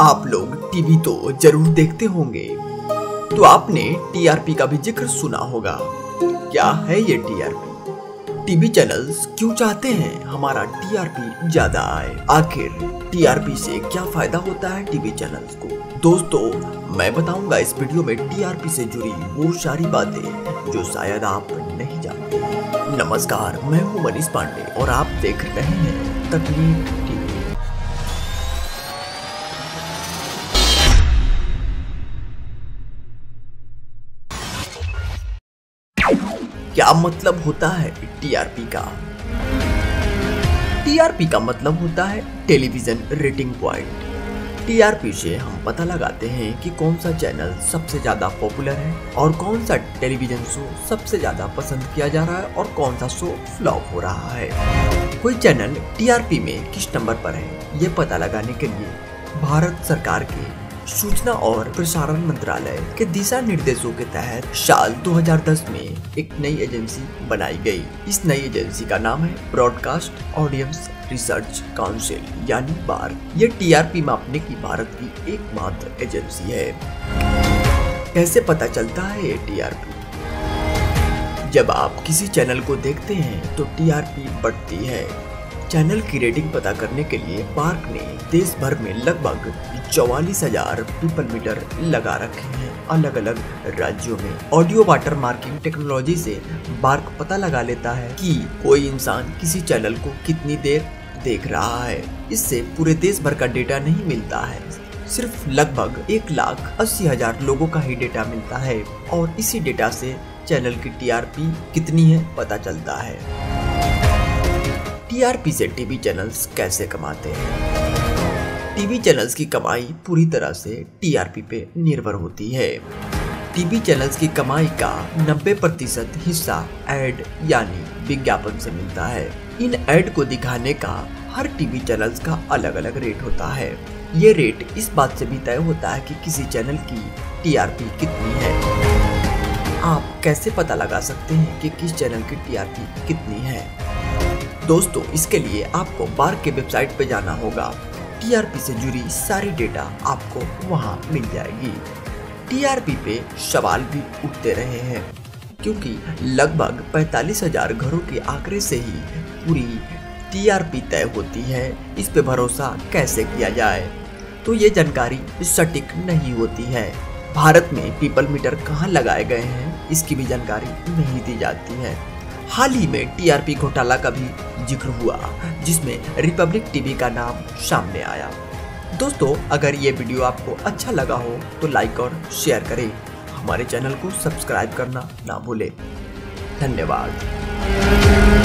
आप लोग टीवी तो जरूर देखते होंगे, तो आपने टीआरपी का भी जिक्र सुना होगा। क्या है ये टीआरपी? टीवी चैनल्स क्यों चाहते हैं हमारा टीआरपी ज्यादा आए? आखिर टीआरपी से क्या फायदा होता है टीवी चैनल्स को? दोस्तों, मैं बताऊंगा इस वीडियो में टीआरपी से जुड़ी वो सारी बातें जो शायद आप नहीं जानते। नमस्कार, मैं हूँ मनीष पांडे और आप देख रहे हैं तकनीक टीवी। क्या मतलब होता है टीआरपी का? टीआरपी का मतलब होता है टेलीविजन रेटिंग पॉइंट। टीआरपी से हम पता लगाते हैं कि कौन सा चैनल सबसे ज्यादा पॉपुलर है और कौन सा टेलीविजन शो सबसे ज्यादा पसंद किया जा रहा है और कौन सा शो फ्लॉप हो रहा है। कोई चैनल टीआरपी में किस नंबर पर है, ये पता लगाने के लिए भारत सरकार के सूचना और प्रसारण मंत्रालय के दिशा निर्देशों के तहत साल 2010 में एक नई एजेंसी बनाई गई। इस नई एजेंसी का नाम है ब्रॉडकास्ट ऑडियंस रिसर्च काउंसिल, यानी BARC। ये टीआरपी मापने की भारत की एकमात्र एजेंसी है। कैसे पता चलता है ये टीआरपी? जब आप किसी चैनल को देखते हैं तो टीआरपी बढ़ती है। चैनल की रेटिंग पता करने के लिए BARC ने देश भर में लगभग 44,000 पीपल मीटर लगा रखे हैं अलग अलग राज्यों में। ऑडियो वाटर मार्किंग टेक्नोलॉजी से BARC पता लगा लेता है कि कोई इंसान किसी चैनल को कितनी देर देख रहा है। इससे पूरे देश भर का डेटा नहीं मिलता है, सिर्फ लगभग 1,80,000 लोगों का ही डेटा मिलता है और इसी डेटा से चैनल की टीआरपी कितनी है पता चलता है। टीआरपी से टीवी चैनल्स कैसे कमाते हैं? टीवी चैनल्स की कमाई पूरी तरह से टीआरपी पे निर्भर होती है। टीवी चैनल्स की कमाई का 90% हिस्सा एड यानी विज्ञापन से मिलता है। इन एड को दिखाने का हर टीवी चैनल्स का अलग अलग रेट होता है। ये रेट इस बात से भी तय होता है कि किसी चैनल की टीआरपी कितनी है। आप कैसे पता लगा सकते हैं कि किस चैनल की टीआरपी कितनी है? दोस्तों, इसके लिए आपको BARC के वेबसाइट पर जाना होगा। टीआरपी से जुड़ी सारी डेटा आपको वहां मिल जाएगी। टीआरपी पे सवाल भी उठते रहे हैं क्योंकि लगभग 45,000 घरों के आंकड़े से ही पूरी टीआरपी तय होती है। इस पे भरोसा कैसे किया जाए, तो ये जानकारी सटीक नहीं होती है। भारत में पीपल मीटर कहाँ लगाए गए हैं, इसकी भी जानकारी नहीं दी जाती है। हाल ही में टीआरपी घोटाला का भी जिक्र हुआ, जिसमें रिपब्लिक टीवी का नाम सामने आया। दोस्तों, अगर ये वीडियो आपको अच्छा लगा हो तो लाइक और शेयर करें। हमारे चैनल को सब्सक्राइब करना ना भूलें। धन्यवाद।